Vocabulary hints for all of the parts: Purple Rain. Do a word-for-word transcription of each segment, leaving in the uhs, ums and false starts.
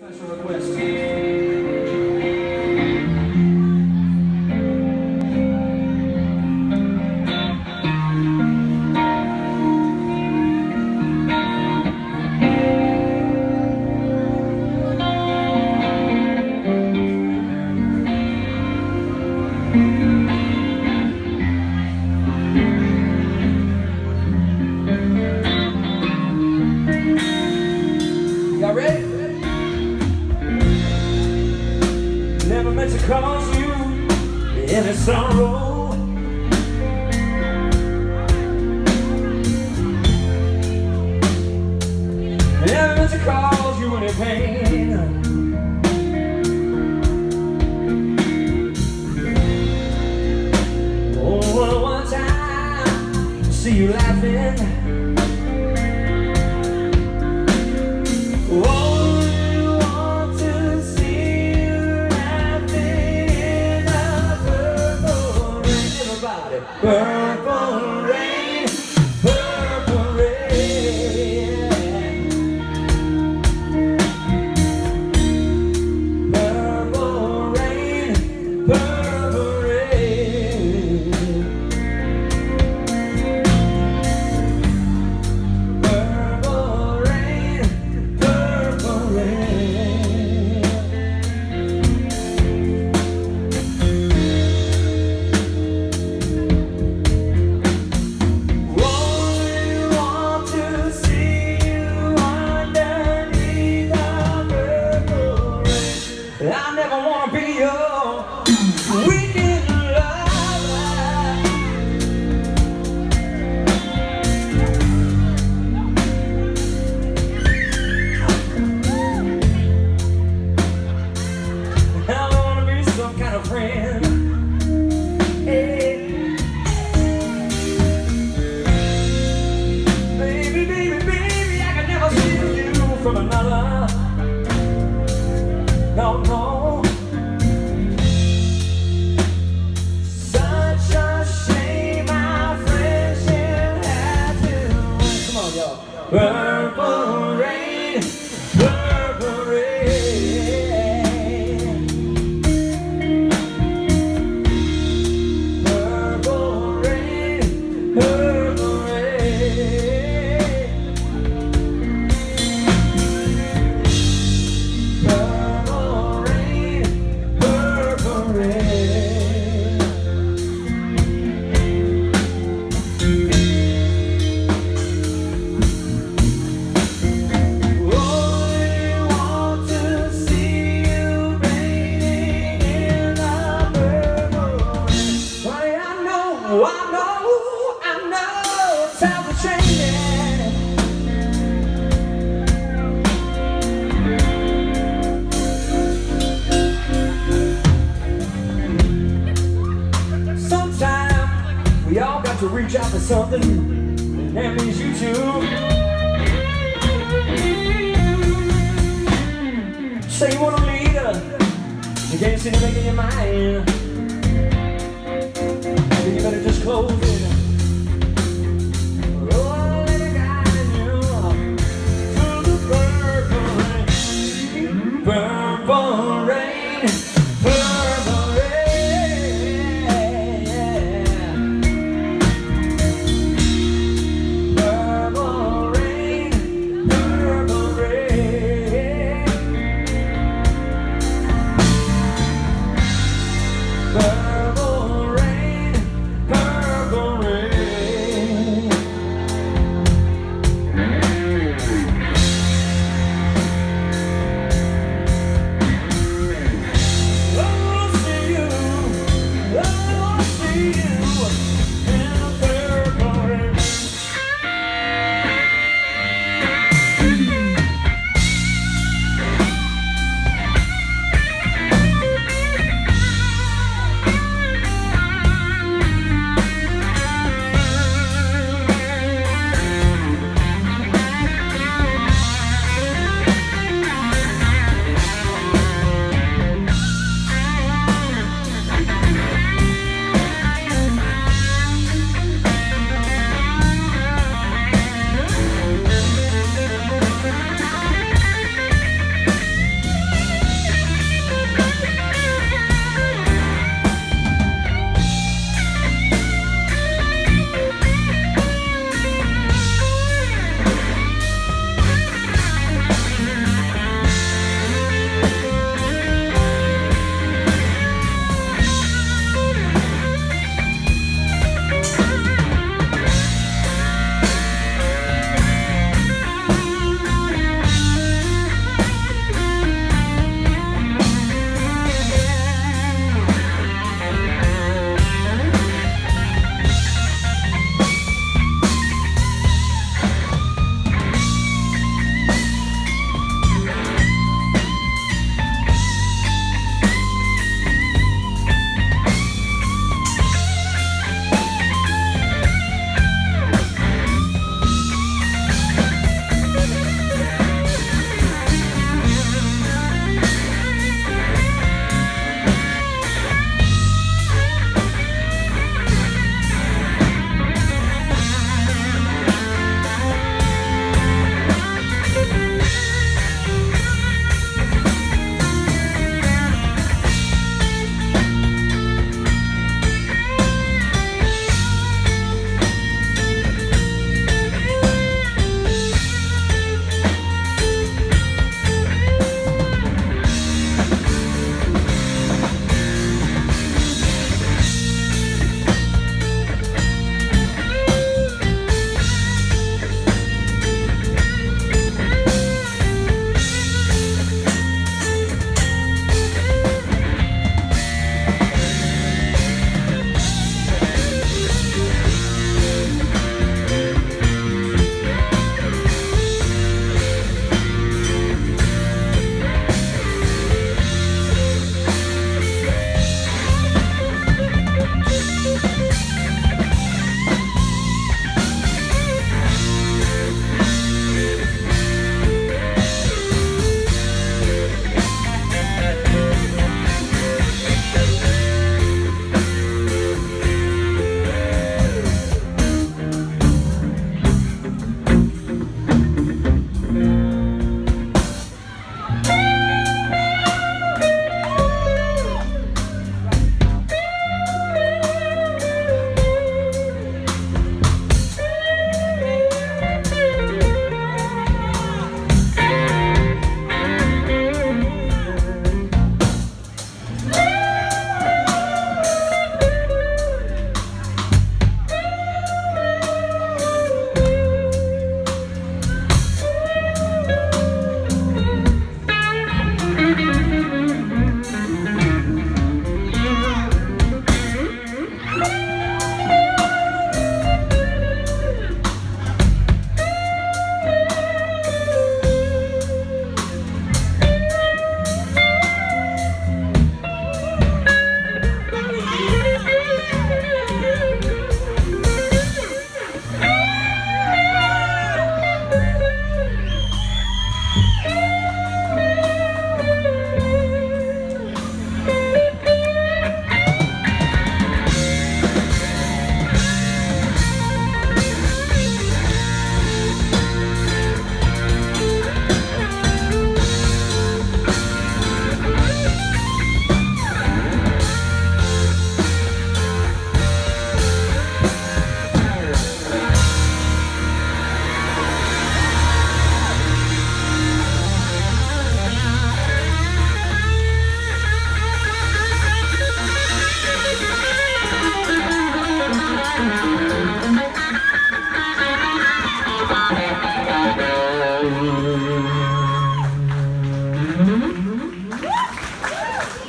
Special request. Never meant to cause you any sorrow. Never meant to cause you any pain. Oh, well, one time I see you laughing. Purple rain, purple rain, purple rain, purple rain, purple rain, purple rain. I never wanna be your weekend lover. I wanna be some kind of friend. Hey. Baby, baby, baby, I can never steal you from another. No, no. Such a shame my friends should have to. Come on, y'all. Purple rain, purple rain, purple rain, purple rain. We all got to reach out for something, and that means you too. Say you wanna lead us, you can't seem to make up your mind. Maybe you better just close it. Purple rain, purple rain.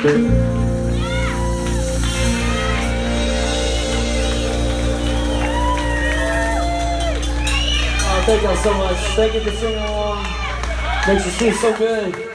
Oh, thank y'all so much. Thank you for singing along. Makes us feel so good.